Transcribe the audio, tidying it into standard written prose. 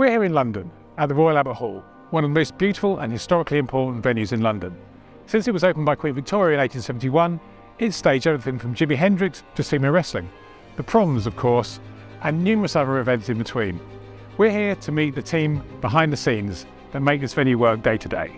We're here in London, at the Royal Albert Hall, one of the most beautiful and historically important venues in London. Since it was opened by Queen Victoria in 1871, it's staged everything from Jimi Hendrix to sumo wrestling, the proms of course, and numerous other events in between. We're here to meet the team behind the scenes that make this venue work day to day.